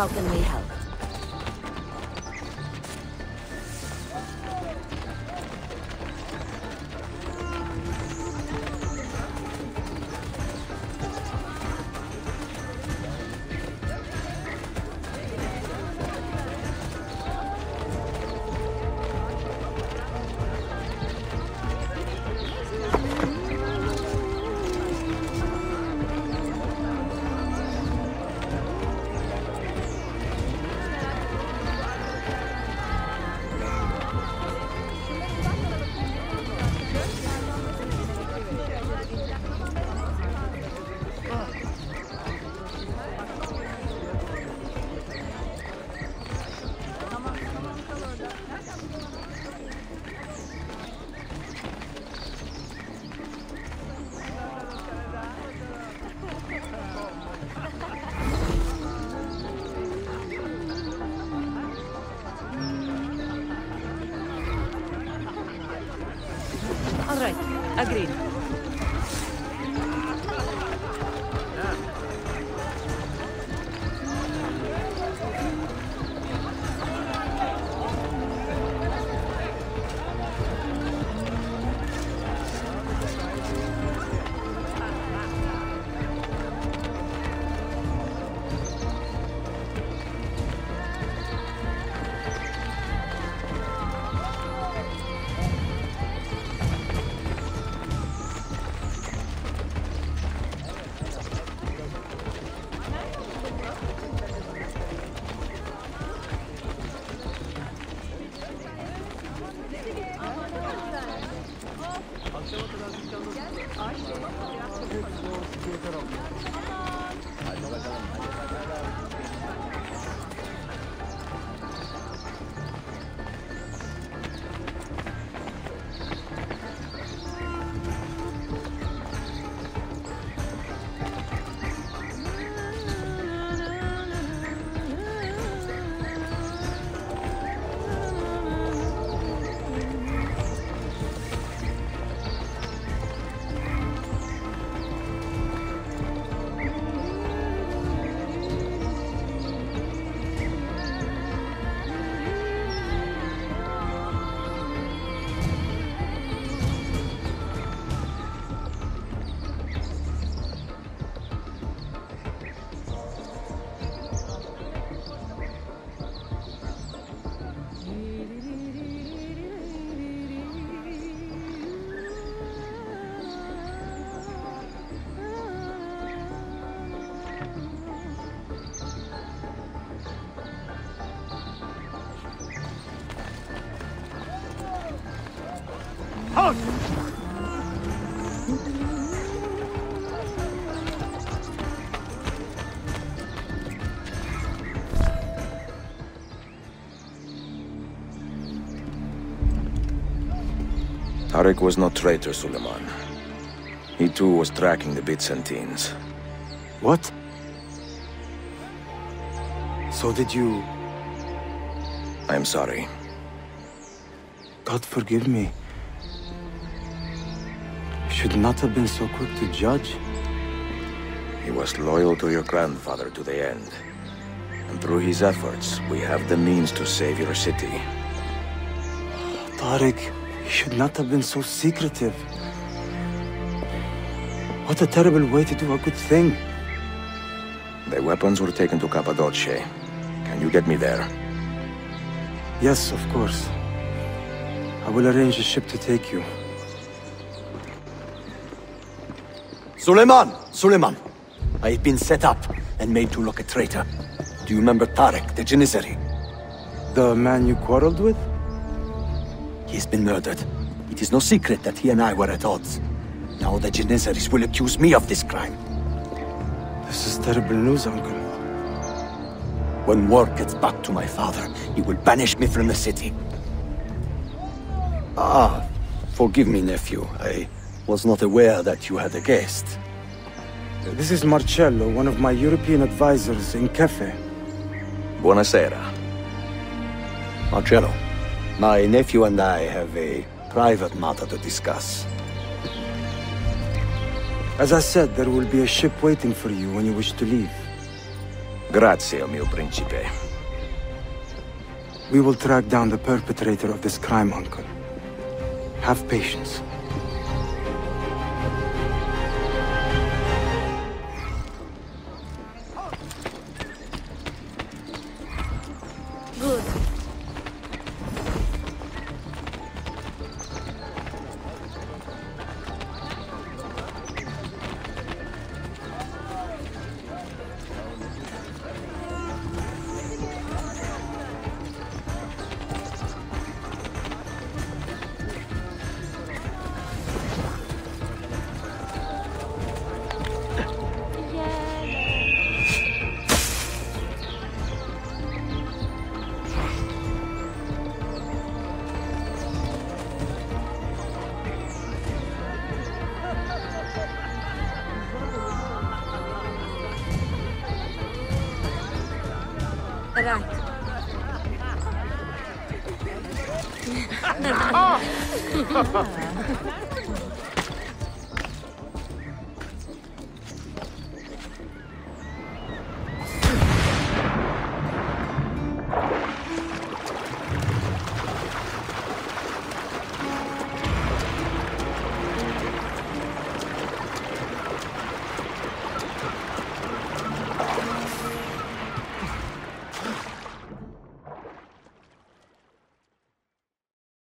How can we help? Agreed. Tariq was no traitor, Suleiman. He too was tracking the Byzantines. What? So did you... I'm sorry. God forgive me. Should not have been so quick to judge. He was loyal to your grandfather to the end. And through his efforts, we have the means to save your city. Tariq... You should not have been so secretive. What a terrible way to do a good thing. The weapons were taken to Cappadocia. Can you get me there? Yes, of course. I will arrange a ship to take you. Suleiman! Suleiman! I have been set up and made to look a traitor. Do you remember Tariq, the Janissary? The man you quarreled with? He's been murdered. It is no secret that he and I were at odds. Now the Janissaries will accuse me of this crime. This is terrible news, Uncle. When word gets back to my father, he will banish me from the city. Ah, forgive me, nephew. I was not aware that you had a guest. This is Marcello, one of my European advisors in Kefe. Buonasera. Marcello. My nephew and I have a private matter to discuss. As I said, there will be a ship waiting for you when you wish to leave. Grazie, mio principe. We will track down the perpetrator of this crime, uncle. Have patience.